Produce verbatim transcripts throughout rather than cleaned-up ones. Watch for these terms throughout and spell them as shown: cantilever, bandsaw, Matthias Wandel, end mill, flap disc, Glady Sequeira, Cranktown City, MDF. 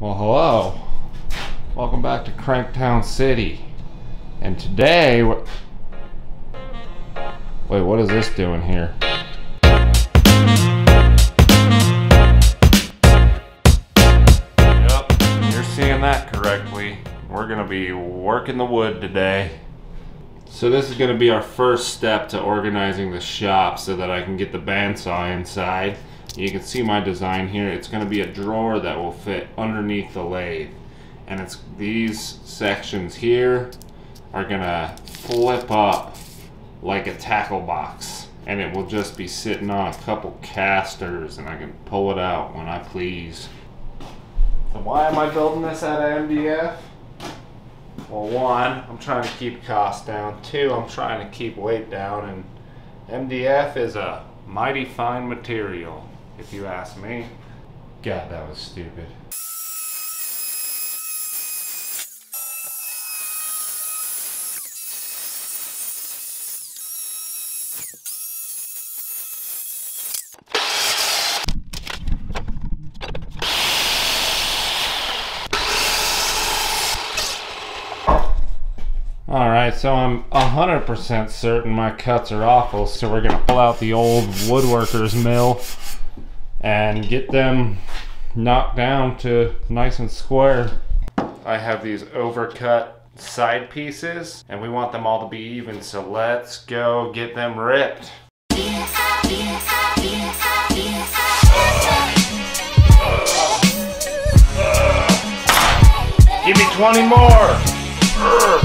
Well, hello. Welcome back to Cranktown City. And today, what... Wait, what is this doing here? Yep, you're seeing that correctly. We're gonna be working the wood today. So this is gonna be our first step to organizing the shop so that I can get the bandsaw inside. You can see my design here. It's going to be a drawer that will fit underneath the lathe. And it's these sections here are going to flip up like a tackle box. And it will just be sitting on a couple casters and I can pull it out when I please. So why am I building this out of M D F? Well, one, I'm trying to keep costs down. Two, I'm trying to keep weight down. And M D F is a mighty fine material, if you ask me. God, that was stupid. Alright, so I'm one hundred percent certain my cuts are awful, so we're going to pull out the old woodworker's mill and get them knocked down to nice and square. I have these overcut side pieces, and we want them all to be even, so let's go get them ripped. Give me twenty more!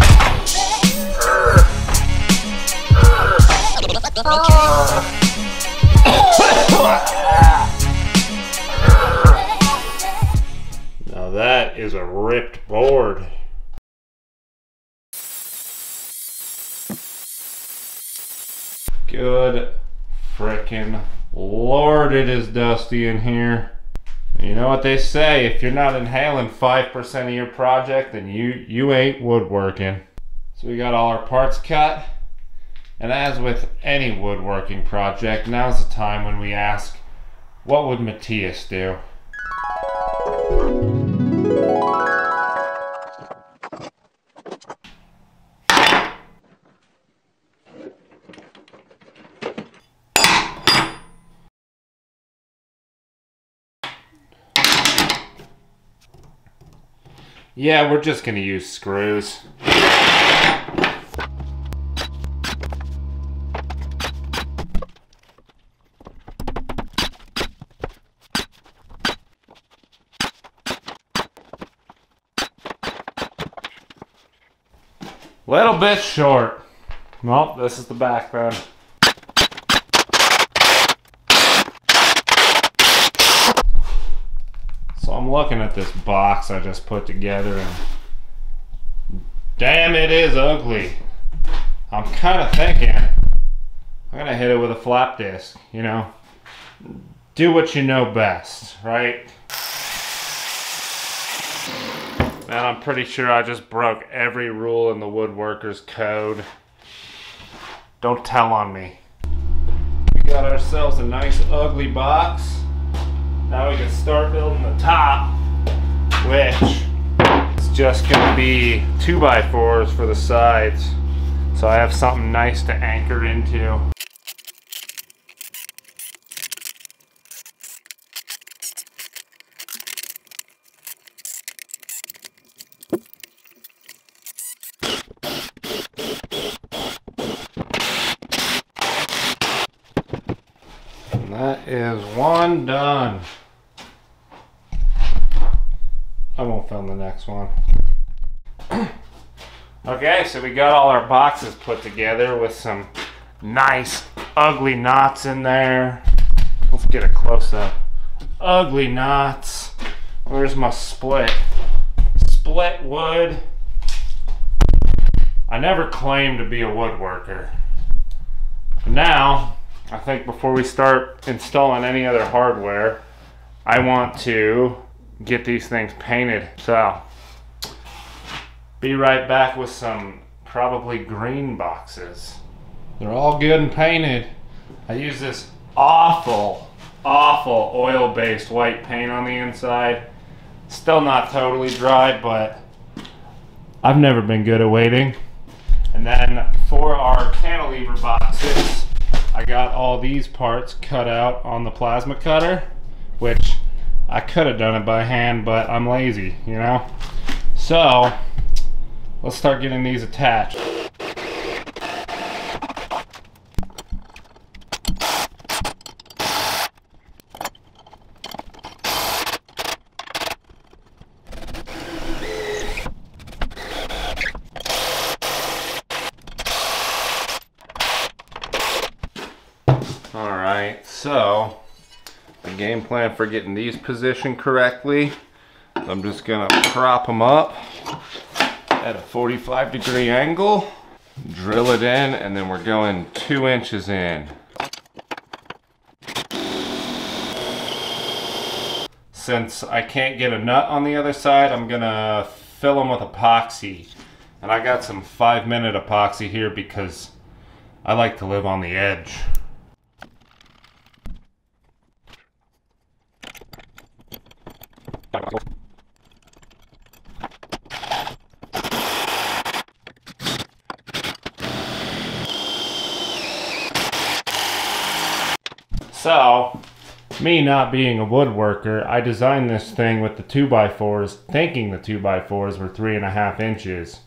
Okay. Now that is a ripped board. Good frickin' Lord, it is dusty in here. You know what they say, if you're not inhaling five percent of your project, then you, you ain't woodworking. So we got all our parts cut. And as with any woodworking project, now's the time when we ask, what would Matthias do? Yeah, we're just gonna use screws. Little bit short. Well, this is the back then. So I'm looking at this box I just put together and damn, it is ugly. I'm kind of thinking I'm gonna hit it with a flap disc, you know. Do what you know best, right? And I'm pretty sure I just broke every rule in the woodworker's code. Don't tell on me. We got ourselves a nice ugly box. Now we can start building the top, which is just gonna be two by fours for the sides. So I have something nice to anchor into. That is one done. I won't film the next one. Okay, so we got all our boxes put together with some nice ugly knots in there. Let's get a close-up. Ugly knots. Where's my split? Split wood. I never claimed to be a woodworker. But now, I think before we start installing any other hardware, I want to get these things painted. So, be right back with some probably green boxes. They're all good and painted. I use this awful, awful oil-based white paint on the inside. Still not totally dry, but I've never been good at waiting. And then for our cantilever boxes, I got all these parts cut out on the plasma cutter, which I could have done it by hand, but I'm lazy, you know? So let's start getting these attached. Alright, so the game plan for getting these positioned correctly, I'm just gonna prop them up at a forty-five degree angle, drill it in, and then we're going two inches in. Since I can't get a nut on the other side, I'm gonna fill them with epoxy. And I got some five minute epoxy here because I like to live on the edge. So, me not being a woodworker, I designed this thing with the two by fours, thinking the two by fours were three and a half inches.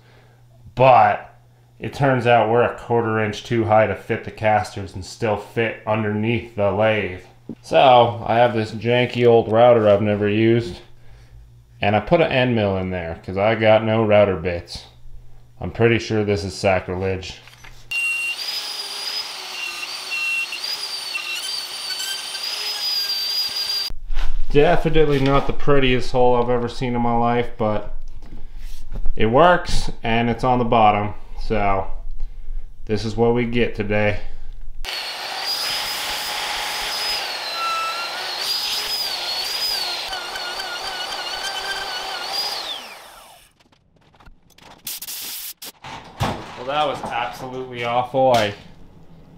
But it turns out we're a quarter inch too high to fit the casters and still fit underneath the lathe. So, I have this janky old router I've never used. And I put an end mill in there because I got no router bits. I'm pretty sure this is sacrilege. Definitely not the prettiest hole I've ever seen in my life, but it works and it's on the bottom. So this is what we get today. That was absolutely awful. I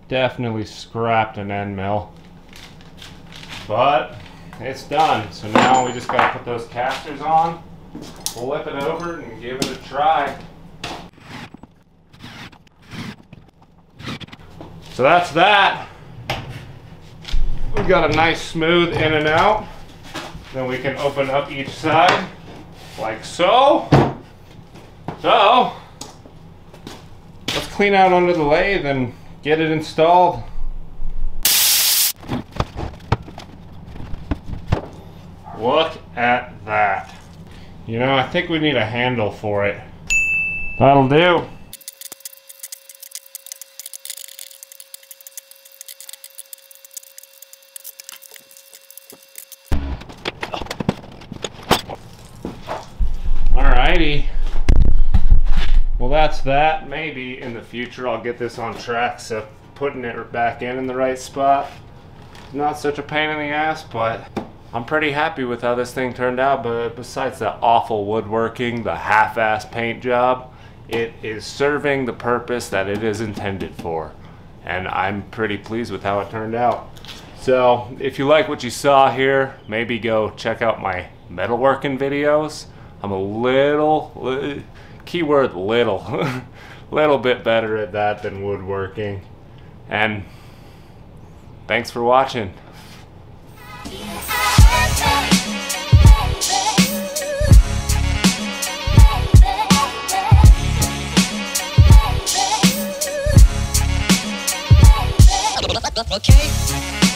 definitely scrapped an end mill. But it's done. So now we just gotta put those casters on, flip it over, and give it a try. So that's that. We've got a nice smooth in and out. Then we can open up each side like so. So clean out under the lathe and get it installed. Look at that. You know, I think we need a handle for it. That'll do. Alrighty. Well, that's that. Maybe in the future I'll get this on track, so putting it back in in the right spot is not such a pain in the ass, but I'm pretty happy with how this thing turned out. But besides the awful woodworking, the half-ass paint job, it is serving the purpose that it is intended for, and I'm pretty pleased with how it turned out. So if you like what you saw here, maybe go check out my metalworking videos. I'm a little... Uh, keyword little little bit better at that than woodworking. And thanks for watching. Okay.